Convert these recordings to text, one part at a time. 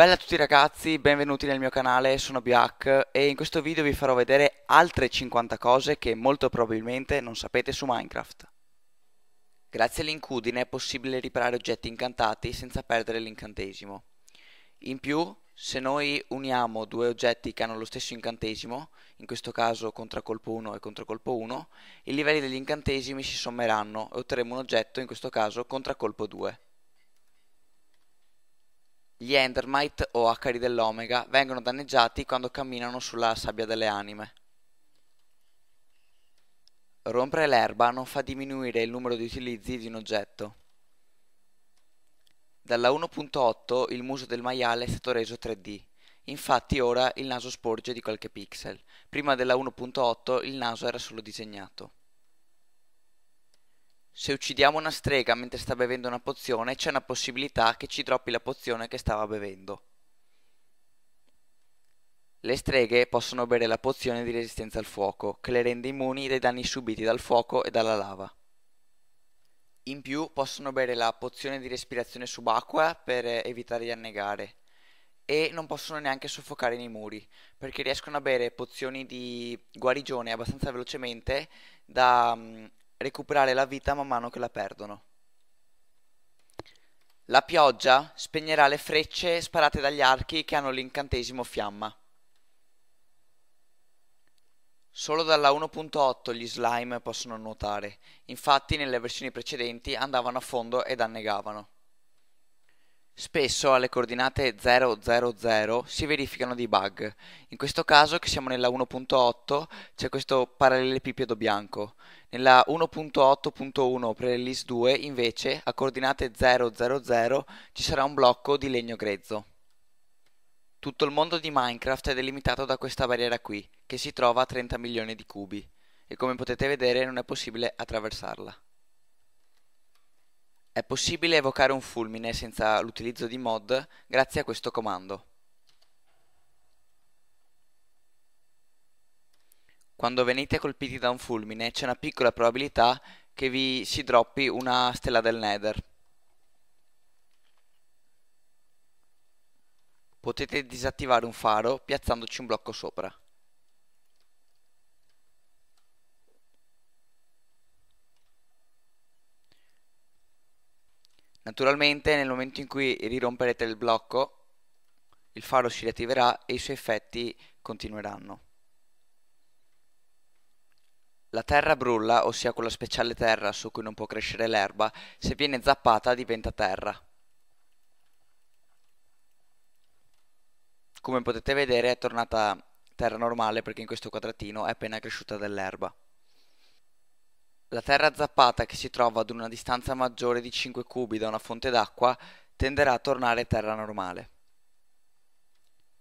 Bella a tutti ragazzi, benvenuti nel mio canale, sono BioHack e in questo video vi farò vedere altre 50 cose che molto probabilmente non sapete su Minecraft. Grazie all'incudine è possibile riparare oggetti incantati senza perdere l'incantesimo. In più, se noi uniamo due oggetti che hanno lo stesso incantesimo, in questo caso Contraccolpo 1 e Contraccolpo 1, i livelli degli incantesimi si sommeranno e otterremo un oggetto, in questo caso Contraccolpo 2. Gli Endermite o Acari dell'Omega vengono danneggiati quando camminano sulla sabbia delle anime. Rompere l'erba non fa diminuire il numero di utilizzi di un oggetto. Dalla 1.8 il muso del maiale è stato reso 3D, infatti ora il naso sporge di qualche pixel. Prima della 1.8 il naso era solo disegnato. Se uccidiamo una strega mentre sta bevendo una pozione, c'è una possibilità che ci droppi la pozione che stava bevendo. Le streghe possono bere la pozione di resistenza al fuoco, che le rende immuni dai danni subiti dal fuoco e dalla lava. In più possono bere la pozione di respirazione subacquea per evitare di annegare. E non possono neanche soffocare nei muri, perché riescono a bere pozioni di guarigione abbastanza velocemente da recuperare la vita man mano che la perdono. La pioggia spegnerà le frecce sparate dagli archi che hanno l'incantesimo fiamma. Solo dalla 1.8 gli slime possono nuotare, infatti nelle versioni precedenti andavano a fondo ed annegavano. Spesso alle coordinate 000 si verificano dei bug. In questo caso, che siamo nella 1.8, c'è questo parallelepipedo bianco. Nella 1.8.1 pre-release 2 invece a coordinate 000 ci sarà un blocco di legno grezzo. Tutto il mondo di Minecraft è delimitato da questa barriera qui, che si trova a 30 milioni di cubi e come potete vedere non è possibile attraversarla. È possibile evocare un fulmine senza l'utilizzo di mod grazie a questo comando. Quando venite colpiti da un fulmine c'è una piccola probabilità che vi si droppi una stella del Nether. Potete disattivare un faro piazzandoci un blocco sopra. Naturalmente nel momento in cui riromperete il blocco, il faro si riattiverà e i suoi effetti continueranno. La terra brulla, ossia quella speciale terra su cui non può crescere l'erba, se viene zappata diventa terra. Come potete vedere è tornata terra normale perché in questo quadratino è appena cresciuta dell'erba. La terra zappata che si trova ad una distanza maggiore di 5 cubi da una fonte d'acqua tenderà a tornare terra normale.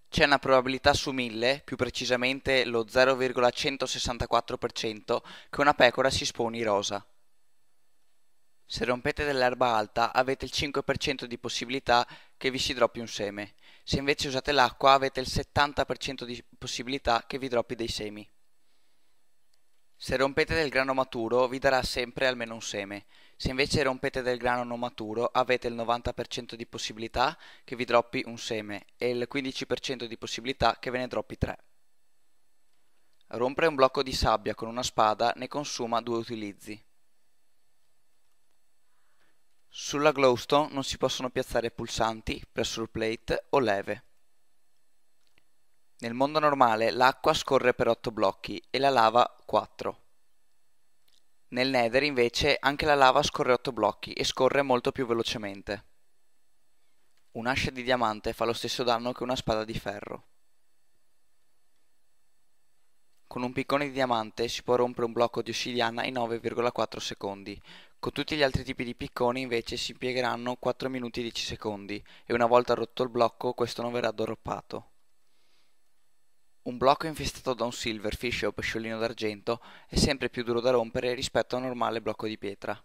C'è una probabilità su 1000, più precisamente lo 0,164%, che una pecora si sponi rosa. Se rompete dell'erba alta avete il 5% di possibilità che vi si droppi un seme. Se invece usate l'acqua avete il 70% di possibilità che vi droppi dei semi. Se rompete del grano maturo vi darà sempre almeno un seme. Se invece rompete del grano non maturo avete il 90% di possibilità che vi droppi un seme e il 15% di possibilità che ve ne droppi 3. Rompere un blocco di sabbia con una spada ne consuma 2 utilizzi. Sulla glowstone non si possono piazzare pulsanti, pressure plate o leve. Nel mondo normale l'acqua scorre per 8 blocchi e la lava 4. Nel Nether invece anche la lava scorre 8 blocchi e scorre molto più velocemente. Un'ascia di diamante fa lo stesso danno che una spada di ferro. Con un piccone di diamante si può rompere un blocco di ossidiana in 9,4 secondi. Con tutti gli altri tipi di picconi invece si impiegheranno 4 minuti e 10 secondi e una volta rotto il blocco questo non verrà droppato. Un blocco infestato da un silverfish o pesciolino d'argento è sempre più duro da rompere rispetto a un normale blocco di pietra.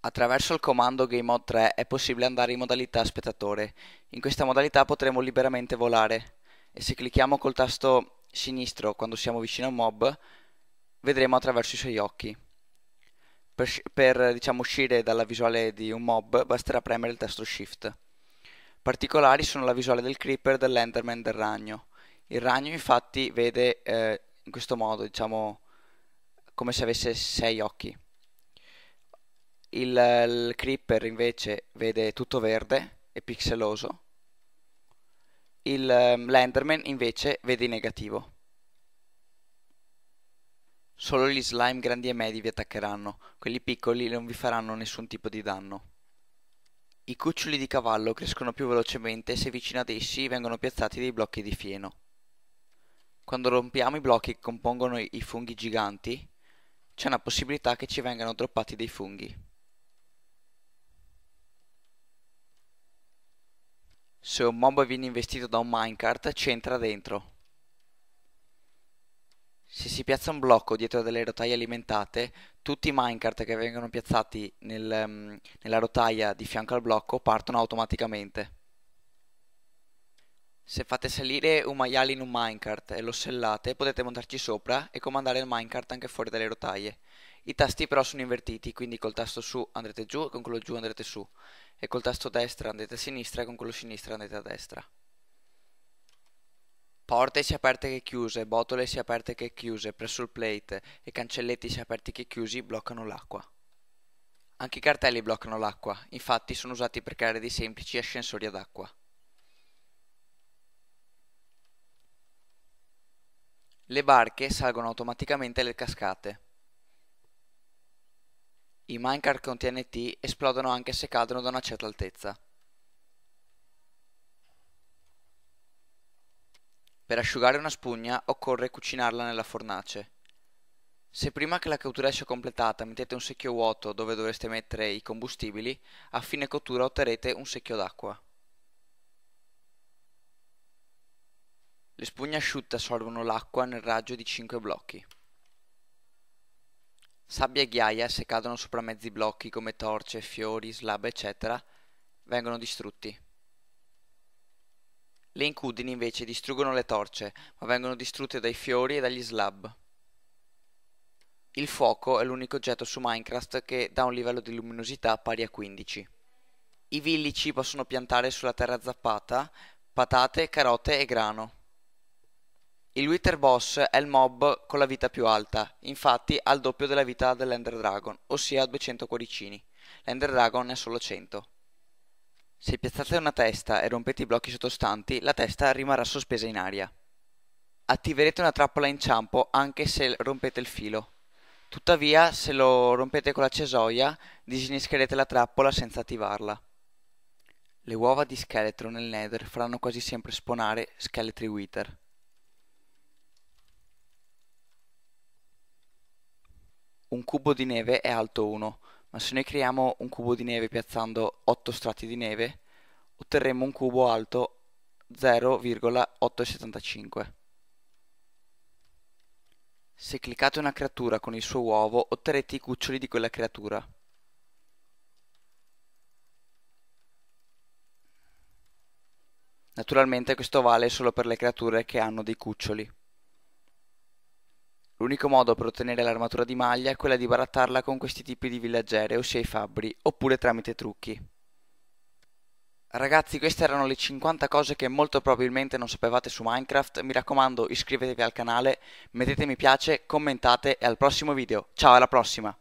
Attraverso il comando Game Mode 3 è possibile andare in modalità spettatore. In questa modalità potremo liberamente volare e se clicchiamo col tasto sinistro quando siamo vicino a un mob vedremo attraverso i suoi occhi. Per diciamo, uscire dalla visuale di un mob basterà premere il tasto Shift. Particolari sono la visuale del creeper, dell'enderman e del ragno. Il ragno infatti vede in questo modo, diciamo, come se avesse 6 occhi. Il creeper invece vede tutto verde e pixeloso. L'enderman invece vede in negativo. Solo gli slime grandi e medi vi attaccheranno, quelli piccoli non vi faranno nessun tipo di danno. I cuccioli di cavallo crescono più velocemente se vicino ad essi vengono piazzati dei blocchi di fieno. Quando rompiamo i blocchi che compongono i funghi giganti, c'è una possibilità che ci vengano droppati dei funghi. Se un mob viene investito da un minecart, ci entra dentro. Se si piazza un blocco dietro a delle rotaie alimentate, tutti i minecart che vengono piazzati nella rotaia di fianco al blocco partono automaticamente. Se fate salire un maiale in un minecart e lo sellate, potete montarci sopra e comandare il minecart anche fuori dalle rotaie. I tasti però sono invertiti, quindi col tasto su andrete giù e con quello giù andrete su, e col tasto destra andrete a sinistra e con quello sinistra andrete a destra. Porte sia aperte che chiuse, botole sia aperte che chiuse, pressure plate e cancelletti sia aperti che chiusi bloccano l'acqua. Anche i cartelli bloccano l'acqua, infatti sono usati per creare dei semplici ascensori ad acqua. Le barche salgono automaticamente le cascate. I minecart con TNT esplodono anche se cadono da una certa altezza. Per asciugare una spugna occorre cucinarla nella fornace. Se prima che la cottura sia completata mettete un secchio vuoto dove dovreste mettere i combustibili, a fine cottura otterrete un secchio d'acqua. Le spugne asciutte assorbono l'acqua nel raggio di 5 blocchi. Sabbia e ghiaia, se cadono sopra mezzi blocchi come torce, fiori, slab eccetera, vengono distrutti. Le incudini invece distruggono le torce, ma vengono distrutte dai fiori e dagli slab. Il fuoco è l'unico oggetto su Minecraft che dà un livello di luminosità pari a 15. I villici possono piantare sulla terra zappata patate, carote e grano. Il Wither Boss è il mob con la vita più alta, infatti ha il doppio della vita dell'Ender Dragon, ossia 200 cuoricini. L'Ender Dragon ne ha solo 100. Se piazzate una testa e rompete i blocchi sottostanti, la testa rimarrà sospesa in aria. Attiverete una trappola inciampo anche se rompete il filo. Tuttavia, se lo rompete con la cesoia, disinnescherete la trappola senza attivarla. Le uova di scheletro nel Nether faranno quasi sempre spawnare scheletri Wither. Un cubo di neve è alto 1. Ma se noi creiamo un cubo di neve piazzando 8 strati di neve, otterremo un cubo alto 0,875. Se cliccate una creatura con il suo uovo, otterrete i cuccioli di quella creatura. Naturalmente questo vale solo per le creature che hanno dei cuccioli. L'unico modo per ottenere l'armatura di maglia è quella di barattarla con questi tipi di villaggere, ossia i fabbri, oppure tramite trucchi. Ragazzi, queste erano le 50 cose che molto probabilmente non sapevate su Minecraft. Mi raccomando, iscrivetevi al canale, mettete mi piace, commentate e al prossimo video. Ciao, alla prossima!